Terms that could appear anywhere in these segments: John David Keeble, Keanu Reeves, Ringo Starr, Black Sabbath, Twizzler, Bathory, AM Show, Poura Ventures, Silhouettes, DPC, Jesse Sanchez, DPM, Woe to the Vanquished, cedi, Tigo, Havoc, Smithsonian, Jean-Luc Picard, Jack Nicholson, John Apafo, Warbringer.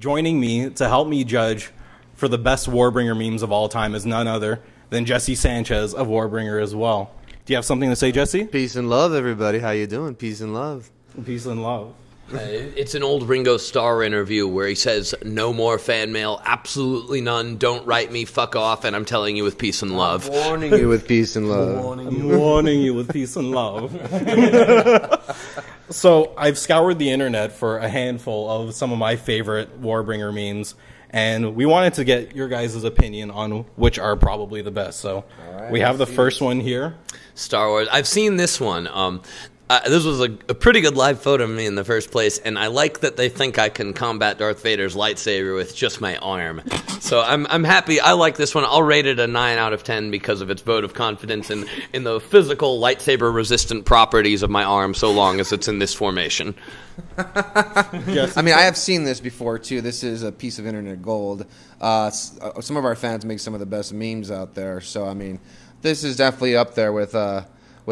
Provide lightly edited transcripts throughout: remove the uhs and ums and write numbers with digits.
Joining me to help me judge for the best Warbringer memes of all time is none other than Jesse Sanchez of Warbringer as well. Do you have something to say, Jesse? Peace and love, everybody. How you doing? Peace and love. Peace and love. It's an old Ringo Starr interview where he says, no more fan mail, absolutely none, don't write me, fuck off, and I'm telling you with peace and love. I'm warning you with peace and love. I'm warning you with peace and love. So I've scoured the internet for a handful of some of my favorite Warbringer memes, and we wanted to get your guys' opinion on which are probably the best. So right, we have the first one here. Star Wars. I've seen this one. This was a pretty good live photo of me in the first place, and I like that they think I can combat Darth Vader's lightsaber with just my arm. So I'm happy. I like this one. I'll rate it a 9 out of 10 because of its vote of confidence in the physical lightsaber-resistant properties of my arm so long as it's in this formation. I mean, I have seen this before, too. This is a piece of internet gold. Some of our fans make some of the best memes out there. So, I mean, this is definitely up there with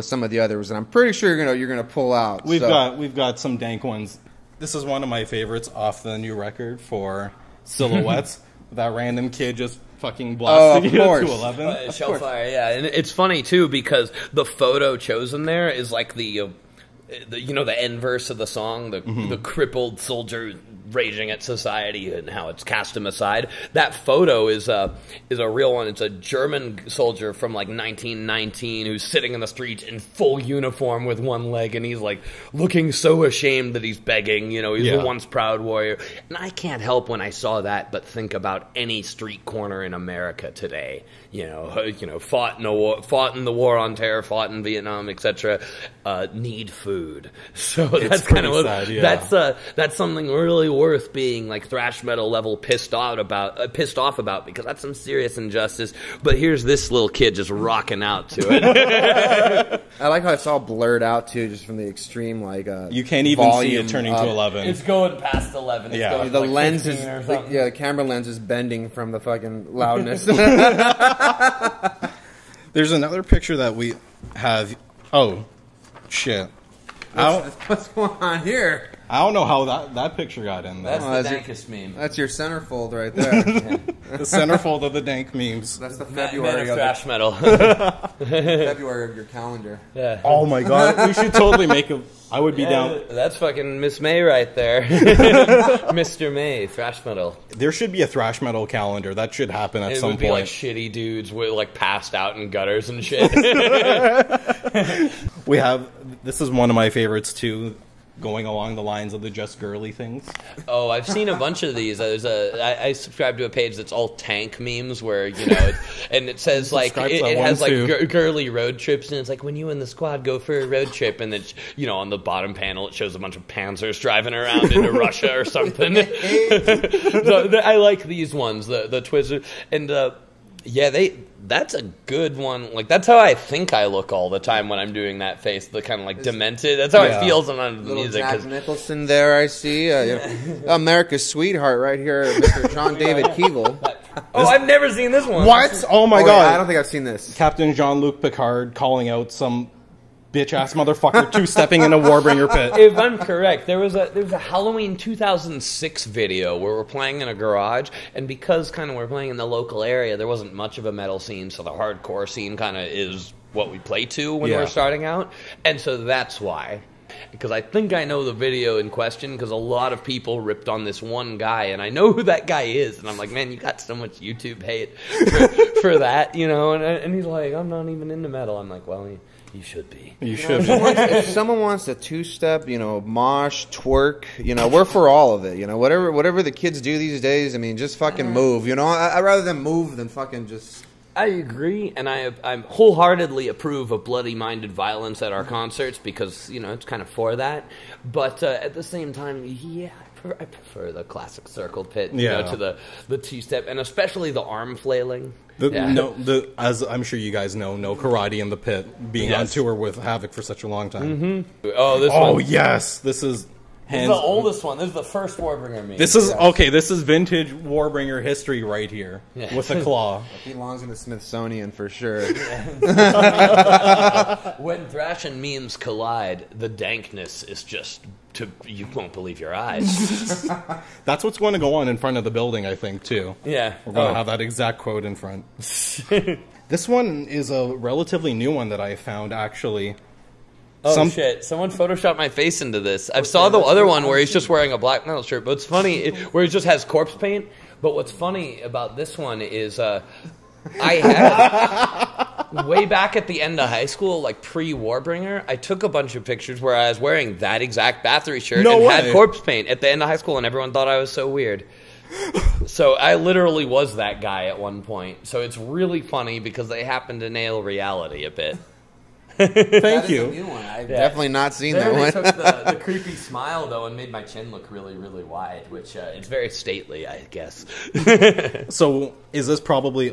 some of the others, and I'm pretty sure you're gonna pull out. We've got some dank ones. This is one of my favorites off the new record for Silhouettes. That random kid just fucking blasted you to 11. Shellfire, yeah, and it's funny too because the photo chosen there is like the you know, the end verse of the song, the crippled soldier raging at society and how it's cast him aside. That photo is a real one. It's a German soldier from like 1919 who's sitting in the street in full uniform with one leg, and he's like looking so ashamed that he's begging. You know, he's a once proud warrior. And I can't help when I saw that but think about any street corner in America today. You know, fought in the war on terror, fought in Vietnam, etc. Need food. So that's kind of sad, that's something really worth being like thrash metal level pissed off about because that's some serious injustice. But here's this little kid just rocking out to it. I like how it's all blurred out too, just from the extreme like you can't even see it turning to 11. It's going past 11. It's going the like lens is the camera lens is bending from the fucking loudness. There's another picture that we have. Oh shit. What's going on here? I don't know how that picture got in there. That's the dankest meme. That's your centerfold right there. The centerfold of the dank memes. That's the February of thrash metal. February of your calendar. Yeah. Oh my god, we should totally make a... I would be down. That's fucking Miss May right there. Mr. May, thrash metal. There should be a thrash metal calendar. That should happen at some point. It would be like shitty dudes with like passed out in gutters and shit. We have, this is one of my favorites too, going along the lines of the just girly things. Oh, I've seen a bunch of these. I subscribe to a page that's all tank memes where, you know, and it says like, it has like girly road trips, and it's like when you and the squad go for a road trip, and then, you know, on the bottom panel it shows a bunch of panzers driving around into Russia or something. I like these ones, the Twizzler. And yeah, that's a good one. Like, that's how I think I look all the time when I'm doing that face, the kind of, like, demented. That's how it feels when I'm music. Jack Nicholson there, I see. America's Sweetheart right here, Mr. John David Keeble. Oh, I've never seen this one. What? Oh, my God. Yeah, I don't think I've seen this. Captain Jean-Luc Picard calling out some... bitch-ass motherfucker two-stepping in a Warbringer pit. If I'm correct, there was a Halloween 2006 video where we're playing in a garage, and because kind of we're playing in the local area, there wasn't much of a metal scene, so the hardcore scene kind of is what we play to when we're starting out, and so that's why. Because I think I know the video in question because a lot of people ripped on this one guy, and I know who that guy is. And I'm like, man, you got so much YouTube hate for that, you know? And he's like, I'm not even into metal. I'm like, well, you should be. You should be. If someone wants to two-step, you know, mosh, twerk, you know, we're for all of it. You know, whatever the kids do these days, I mean, just fucking move, you know? I'd rather them move than fucking just... I agree, and I wholeheartedly approve of bloody-minded violence at our concerts because, you know, it's kind of for that. But at the same time, yeah, I prefer the classic circle pit, you know, to the two-step, and especially the arm flailing. As I'm sure you guys know, no karate in the pit, being on tour with Havoc for such a long time. Oh, this one. Oh, yes. This is... This is the oldest one. This is the first Warbringer meme. This is, okay, this is vintage Warbringer history right here. Yeah. With a claw. He belongs in the Smithsonian for sure. When thrash and memes collide, the dankness is just... you won't believe your eyes. That's what's going to go on in front of the building, I think, too. Yeah. We're going to have that exact quote in front. This one is a relatively new one that I found, actually. Oh, shit. Someone photoshopped my face into this. I saw the other one where he's just wearing a black metal shirt, but it's funny, where he just has corpse paint. But what's funny about this one is I had, way back at the end of high school, like pre-Warbringer, I took a bunch of pictures where I was wearing that exact Bathory shirt had corpse paint at the end of high school, and everyone thought I was so weird. So I literally was that guy at one point. So it's really funny because they happen to nail reality a bit. Thank you. Is a new one. I've definitely not seen that one. Took the creepy smile though and made my chin look really, really wide, which it's very stately, I guess. So is this probably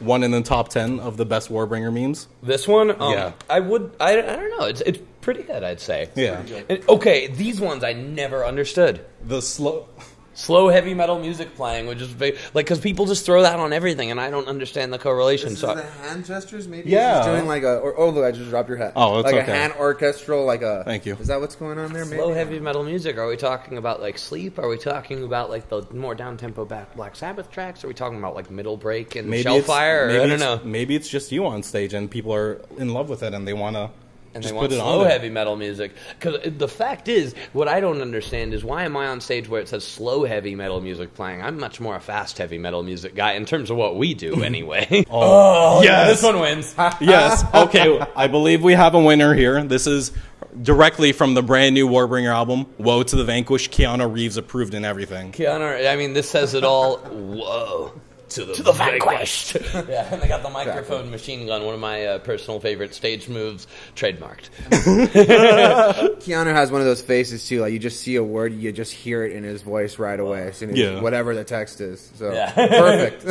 one in the top 10 of the best Warbringer memes? This one, yeah. I don't know. It's pretty good, I'd say. Yeah. And, okay, these ones I never understood. The slow heavy metal music playing, which is big, like, because people just throw that on everything, and I don't understand the correlation. So the hand gestures, maybe. Yeah, he's doing like a. Look, I just dropped your hat. Oh, it's like a hand orchestral, like a. Thank you. Is that what's going on there? Slow heavy metal music. Are we talking about like Sleep? Are we talking about like the more down tempo Black Sabbath tracks? Are we talking about like Middle Break and Shellfire? I don't know. Maybe it's just you on stage, and people are in love with it, and they want to. And they want slow heavy metal music. Because the fact is, what I don't understand is why am I on stage where it says slow heavy metal music playing? I'm much more a fast heavy metal music guy in terms of what we do anyway. Yeah, this one wins. Yes. Okay, I believe we have a winner here. This is directly from the brand new Warbringer album, Woe to the Vanquished. Keanu Reeves approved in everything. Keanu, I mean, this says it all. Whoa. To the vanquished. Yeah, and they got the microphone machine gun, one of my personal favorite stage moves, trademarked. Keanu has one of those faces, too. Like, you just see a word, you just hear it in his voice right away. As soon as whatever the text is. So, perfect.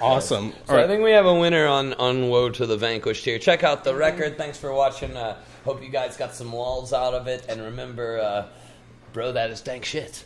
Awesome. So I think we have a winner on Woe to the Vanquished here. Check out the record. Thanks for watching. Hope you guys got some lulls out of it. And remember, bro, that is dank shit.